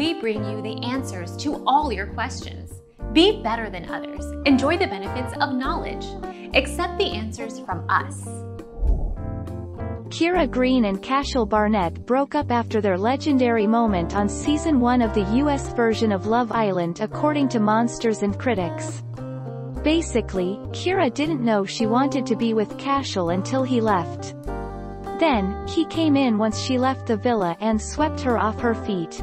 we bring you the answers to all your questions. Be better than others. Enjoy the benefits of knowledge. Accept the answers from us. Kira Green and Cashel Barnett broke up after their legendary moment on Season 1 of the US version of Love Island according to Monsters and Critics. Basically, Kira didn't know she wanted to be with Cashel until he left. Then, he came in once she left the villa and swept her off her feet.